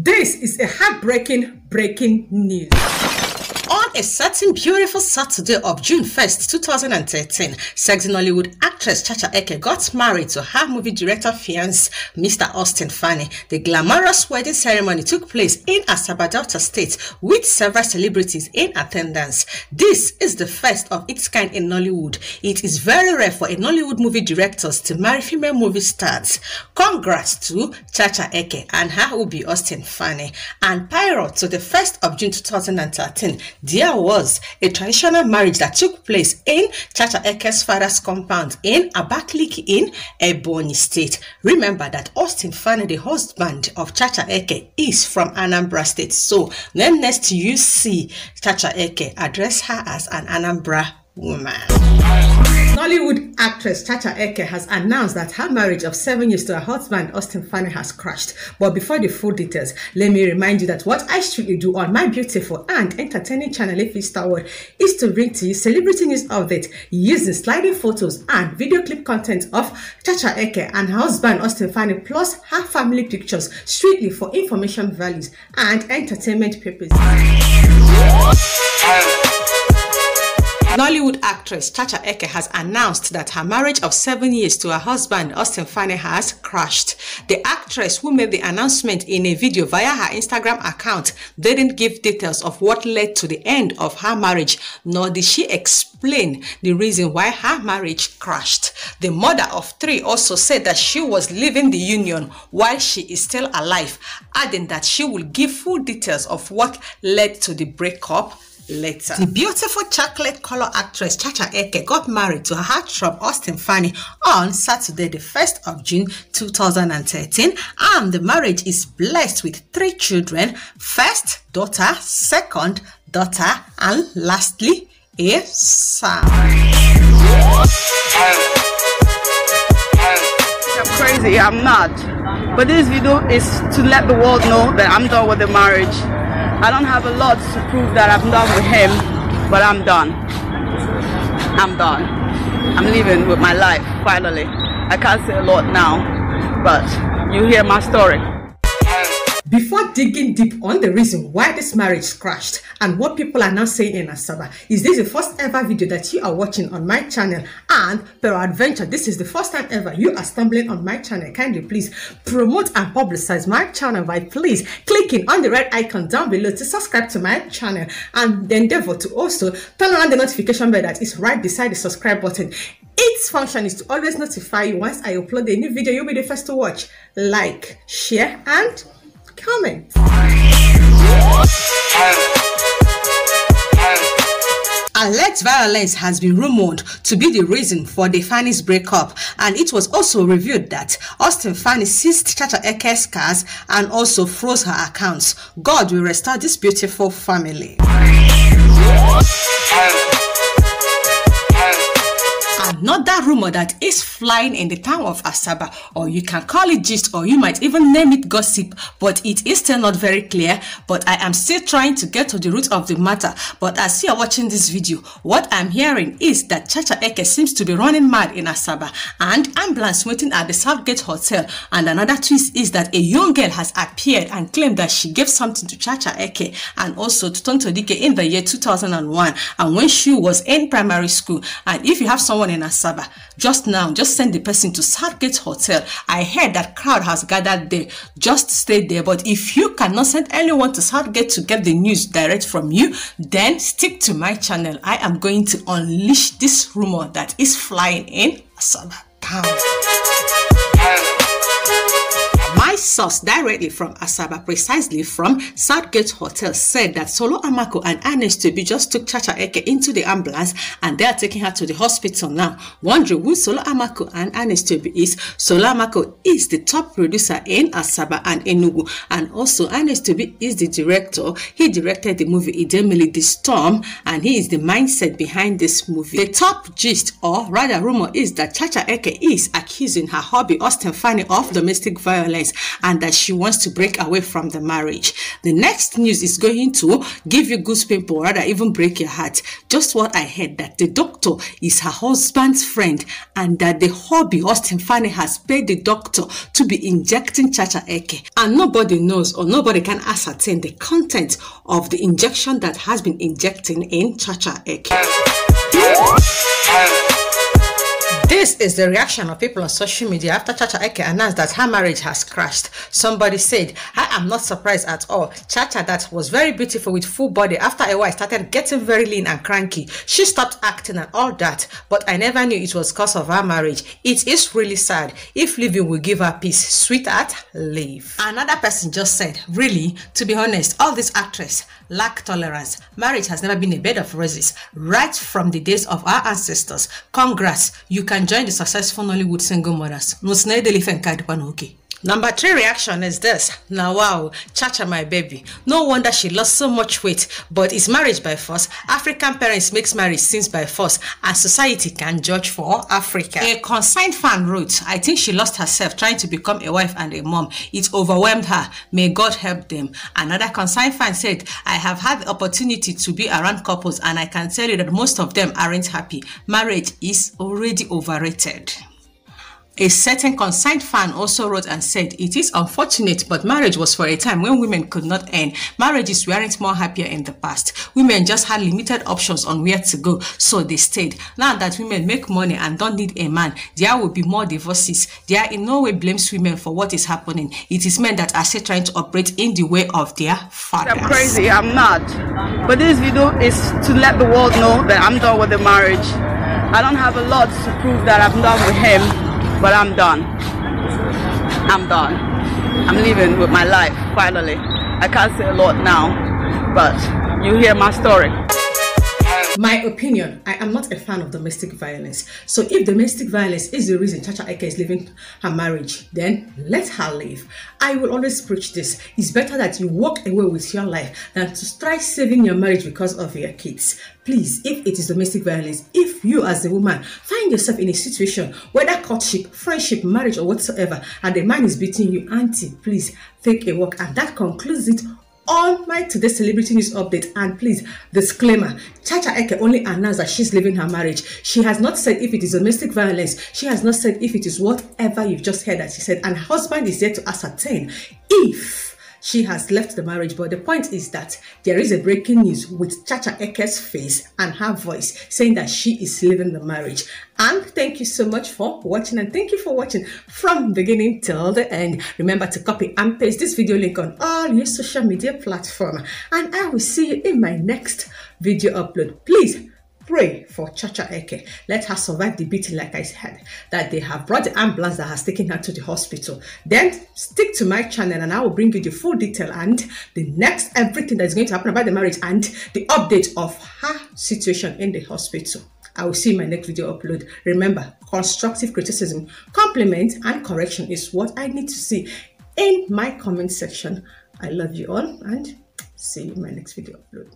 This is a heartbreaking news. On a certain beautiful Saturday of June 1st, 2013, sexy Nollywood actress Chacha Eke got married to her movie director fiancé, Mr. Austin Faani. The glamorous wedding ceremony took place in Asaba, Delta State, with several celebrities in attendance. This is the first of its kind in Nollywood. It is very rare for a Nollywood movie director to marry female movie stars. Congrats to Chacha Eke and her hubby Austin Faani. And prior to the 1st of June 2013, there was a traditional marriage that took place in Chacha Eke's father's compound in Abakliki in Ebonyi State. Remember that Austin Faani, the husband of Chacha Eke, is from Anambra State. So when next you see Chacha Eke, address her as an Anambra woman. Nollywood actress Chacha Eke has announced that her marriage of 7 years to her husband Austin Faani has crashed. But before the full details, let me remind you that what I strictly do on my beautiful and entertaining channel Ifystar World is to bring to you celebrity news updates using sliding photos and video clip content of Chacha Eke and her husband Austin Faani, plus her family pictures, strictly for information values and entertainment purposes. Nollywood actress Chacha Eke has announced that her marriage of 7 years to her husband Austin Faani has crashed. The actress, who made the announcement in a video via her Instagram account, didn't give details of what led to the end of her marriage, nor did she explain the reason why her marriage crashed. The mother of three also said that she was leaving the union while she is still alive, adding that she will give full details of what led to the breakup later. The beautiful chocolate color actress Chacha Eke got married to her heartthrob Austin Faani on Saturday, the 1st of June 2013, and the marriage is blessed with 3 children: first daughter, second daughter, and lastly a son. I'm crazy, I'm mad, but this video is to let the world know that I'm done with the marriage. I don't have a lot to prove that I'm done with him, but I'm done. I'm done. I'm living with my life, finally. I can't say a lot now, but you hear my story. Before digging deep on the reason why this marriage crashed and what people are now saying in Asaba, is this the first ever video that you are watching on my channel? And peradventure, this is the first time ever you are stumbling on my channel. Kindly please promote and publicize my channel by please clicking on the red icon down below to subscribe to my channel, and endeavor to also turn on the notification bell that is right beside the subscribe button. Its function is to always notify you once I upload a new video. You'll be the first to watch, like, share, and comment. Alleged violence has been rumored to be the reason for the Faani's breakup, and it was also revealed that Austin Faani seized Chacha Eke's cars and also froze her accounts. God will restore this beautiful family. Another rumor that is flying in the town of Asaba, or you can call it gist, or you might even name it gossip, but it is still not very clear. But I am still trying to get to the root of the matter. But as you are watching this video, what I'm hearing is that Chacha Eke seems to be running mad in Asaba, and ambulance waiting at the Southgate Hotel. And another twist is that a young girl has appeared and claimed that she gave something to Chacha Eke and also to Tonto Dikeh in the year 2001, and when she was in primary school. And if you have someone in Asaba just now, just send the person to Southgate Hotel. I heard that crowd has gathered there. Just stay there. But if you cannot send anyone to Southgate to get the news direct from you, then stick to my channel. I am going to unleash this rumor that is flying in Asaba town. My source directly from Asaba, precisely from Southgate Hotel, said that Solo Amako and Ernest Tobi just took Chacha Eke into the ambulance, and they are taking her to the hospital now. Wondering who Solo Amako and Ernest Tobi is. Solo Amako is the top producer in Asaba and Enugu, and also Ernest Tobi is the director. He directed the movie Idemily The Storm, and he is the mindset behind this movie. The top gist, or rather rumor, is that Chacha Eke is accusing her hubby Austin Faani of domestic violence, and that she wants to break away from the marriage. The next news is going to give you goosebumps or rather even break your heart. Just what I heard, that the doctor is her husband's friend and that the hubby Austin Faani has paid the doctor to be injecting Chacha Eke, and nobody knows or nobody can ascertain the content of the injection that has been injecting in Chacha Eke. This is the reaction of people on social media after Chacha Eke announced that her marriage has crashed. Somebody said, "I am not surprised at all. Chacha, that was very beautiful with full body, after a while started getting very lean and cranky. She stopped acting and all that, but I never knew it was because of her marriage. It is really sad. If leaving will give her peace, sweetheart, leave." Another person just said, "Really? To be honest, all this actress lack tolerance. Marriage has never been a bed of roses right from the days of our ancestors. Congrats, you can join the successful Nollywood single mothers." Number 3 reaction is this. "Now wow, Chacha my baby. No wonder she lost so much weight. But is marriage by force? African parents makes marriage sins by force, and society can judge for Africa." A concerned fan wrote, "I think she lost herself trying to become a wife and a mom. It overwhelmed her. May God help them." Another concerned fan said, "I have had the opportunity to be around couples and I can tell you that most of them aren't happy. Marriage is already overrated." A certain concerned fan also wrote and said, "It is unfortunate, but marriage was for a time when women could not earn. Marriages weren't more happier in the past. Women just had limited options on where to go, so they stayed. Now that women make money and don't need a man, there will be more divorces. There in no way blames women for what is happening. It is men that are still trying to operate in the way of their fathers." I'm crazy, I'm not. But this video is to let the world know that I'm done with the marriage. I don't have a lot to prove that I'm done with him. But I'm done. I'm done. I'm living with my life, finally. I can't say a lot now, but you hear my story. My opinion, I am not a fan of domestic violence. So if domestic violence is the reason Chacha Eke is leaving her marriage, then let her leave. I will always preach this. It's better that you walk away with your life than to try saving your marriage because of your kids. Please, if it is domestic violence, if you as a woman find yourself in a situation, whether courtship, friendship, marriage or whatsoever, and the man is beating you, auntie, please take a walk. And that concludes it on my today's celebrity news update. And please, disclaimer, Chacha Eke only announced that she's leaving her marriage. She has not said if it is domestic violence. She has not said if it is whatever you've just heard that she said, and her husband is yet to ascertain if she has left the marriage. But the point is that there is a breaking news with Chacha Eke's face and her voice saying that she is leaving the marriage. And thank you so much for watching, and thank you for watching from beginning till the end. Remember to copy and paste this video link on all your social media platforms, and I will see you in my next video upload. Please pray for Chacha Eke. Let her survive the beating, like I said, that they have brought the ambulance that has taken her to the hospital. Then stick to my channel and I will bring you the full detail and the next everything that's going to happen about the marriage and the update of her situation in the hospital. I will see you in my next video upload. Remember, constructive criticism, compliment and correction is what I need to see in my comment section. I love you all and see you in my next video upload.